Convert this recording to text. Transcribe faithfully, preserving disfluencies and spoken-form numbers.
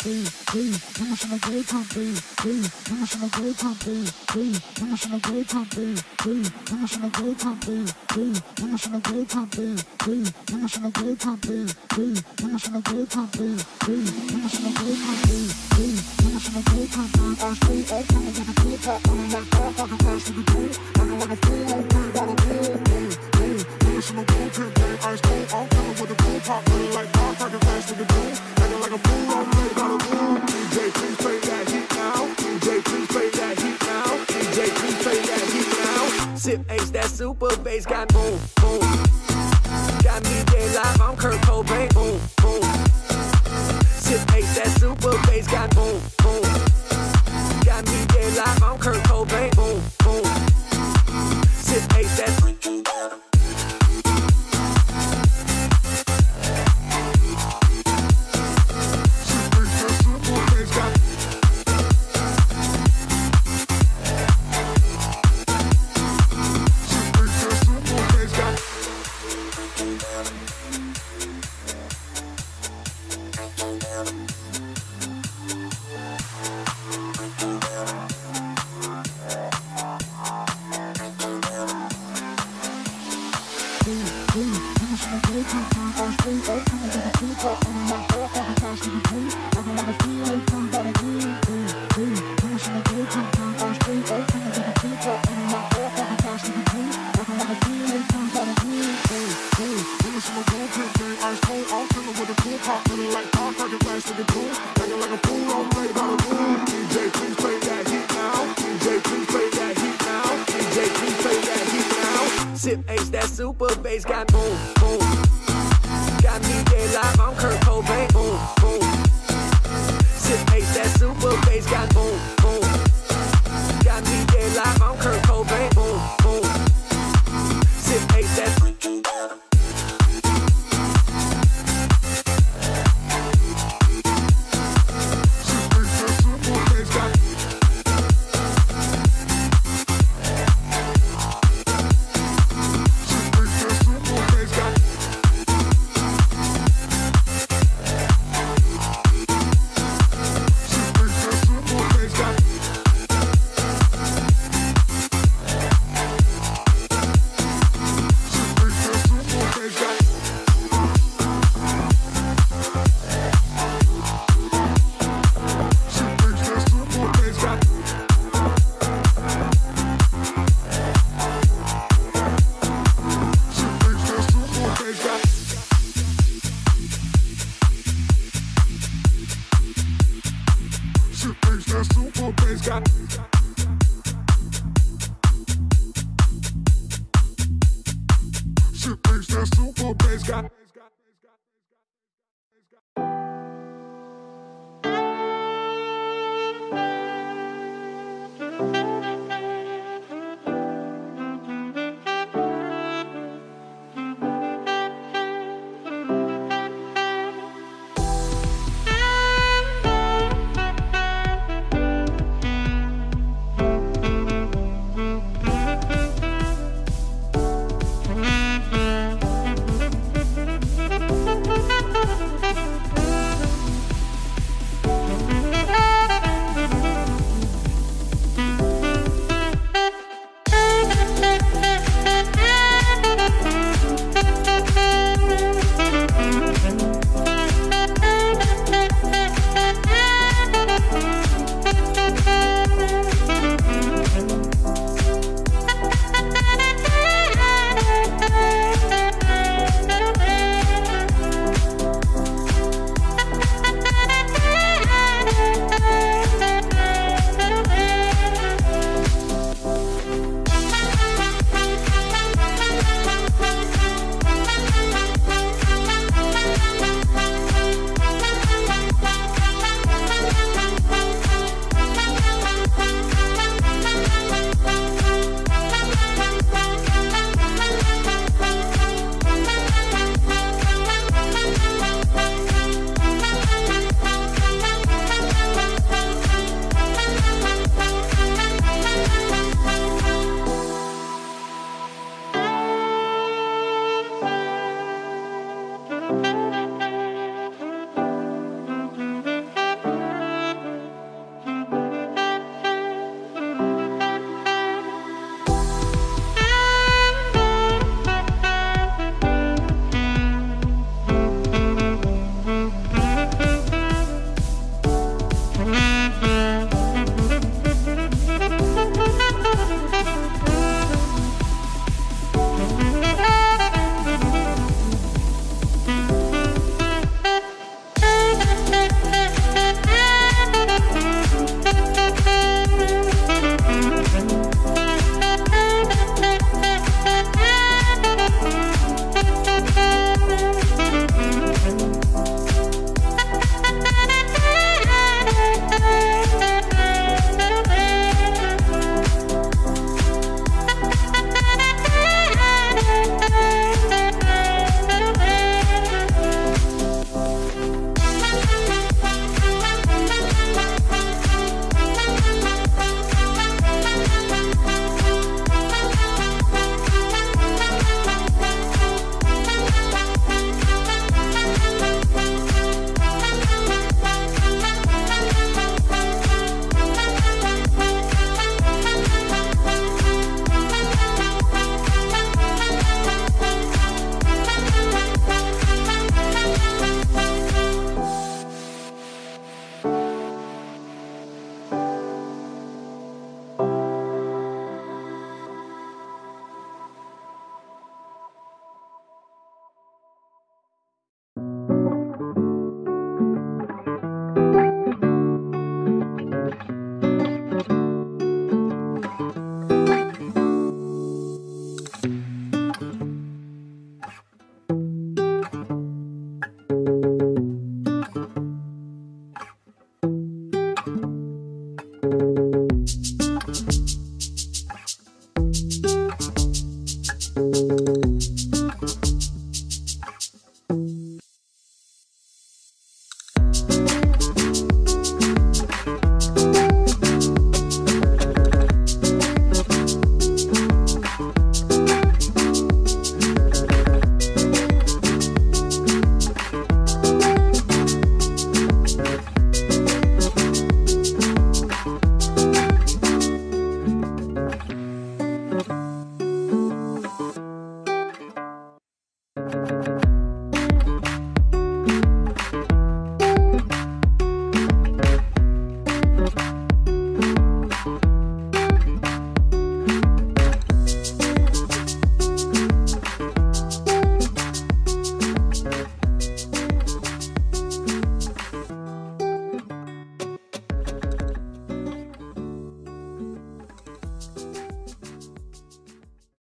national gay campaign, national gay campaign, national gay campaign, national gay campaign, national gay campaign, national gay campaign, national gay campaign, national gay campaign, national gay campaign. I see it coming to the people, and I'm not fucking close to the truth. I don't wanna feel like we wanna feel. National gay campaign. I see it all coming with the people, feeling like I'm fucking close to the truth. Acting like a fool all day. D J, please play that heat now. D J, please play that heat now. D J, please play that heat now. Sip Ace, that super bass got boom, boom. Got me D J live, I'm Kurt Cobain, boom, boom. Sip Ace, that super bass got boom, boom. Got me D J live, I'm Kurt Cobain, boom, boom. Sip Ace, that freaking down. Super bass got.